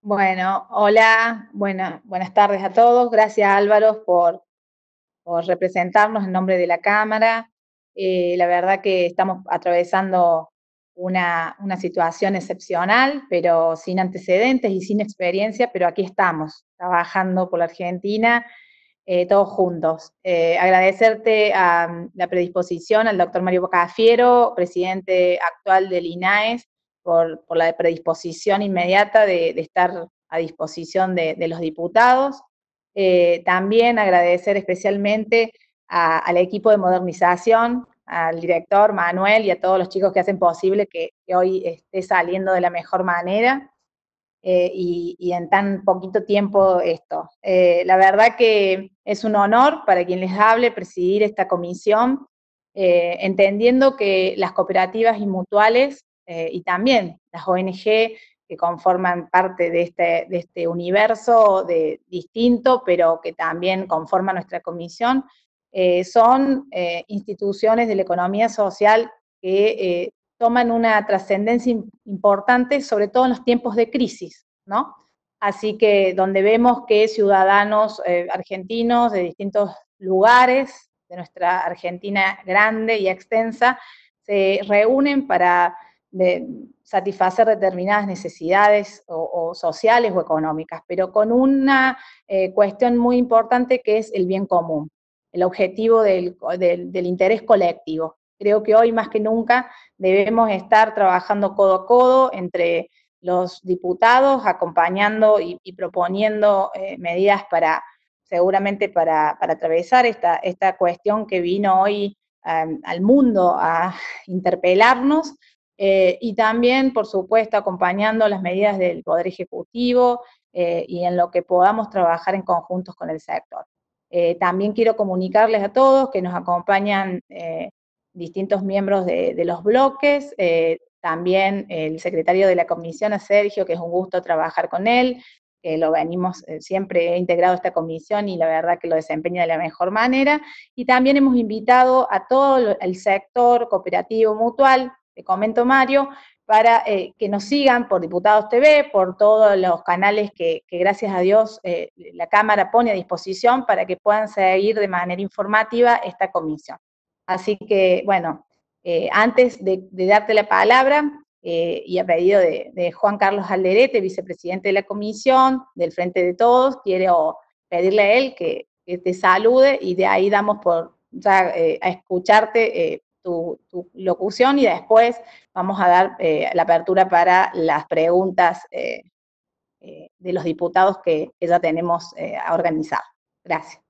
Bueno, hola, buenas tardes a todos. Gracias, Álvaro, por representarnos en nombre de la Cámara. La verdad que estamos atravesando una situación excepcional, pero sin antecedentes y sin experiencia, pero aquí estamos, trabajando por la Argentina, todos juntos. Agradecerte la predisposición al doctor Mario Cafiero, presidente actual del INAES, por la predisposición inmediata de estar a disposición de los diputados. También agradecer especialmente al equipo de Modernización, al director Manuel y a todos los chicos que hacen posible que hoy esté saliendo de la mejor manera y en tan poquito tiempo esto. La verdad que es un honor para quien les hable presidir esta comisión, entendiendo que las cooperativas y mutuales y también las ONG que conforman parte de este universo distinto, pero que también conforma nuestra comisión, son instituciones de la economía social que toman una trascendencia importante, sobre todo en los tiempos de crisis, ¿no? Así que donde vemos que ciudadanos argentinos de distintos lugares de nuestra Argentina grande y extensa se reúnen para satisfacer determinadas necesidades o sociales o económicas, pero con una cuestión muy importante que es el bien común, el objetivo del interés colectivo. Creo que hoy más que nunca debemos estar trabajando codo a codo entre los diputados, acompañando y proponiendo medidas para atravesar esta cuestión que vino hoy al mundo a interpelarnos, y también, por supuesto, acompañando las medidas del Poder Ejecutivo y en lo que podamos trabajar en conjuntos con el sector. También quiero comunicarles a todos que nos acompañan distintos miembros de los bloques, también el secretario de la comisión, a Sergio, que es un gusto trabajar con él, que lo venimos, siempre he integrado esta comisión y la verdad que lo desempeña de la mejor manera, y también hemos invitado a todo el sector cooperativo mutual, te comento Mario, para que nos sigan por Diputados TV, por todos los canales que gracias a Dios la Cámara pone a disposición para que puedan seguir de manera informativa esta comisión. Así que, bueno, antes de darte la palabra, y a pedido de Juan Carlos Alderete, vicepresidente de la comisión, del Frente de Todos, quiero pedirle a él que te salude y de ahí damos a escucharte tu locución y después vamos a dar la apertura para las preguntas de los diputados que ya tenemos organizadas. Gracias.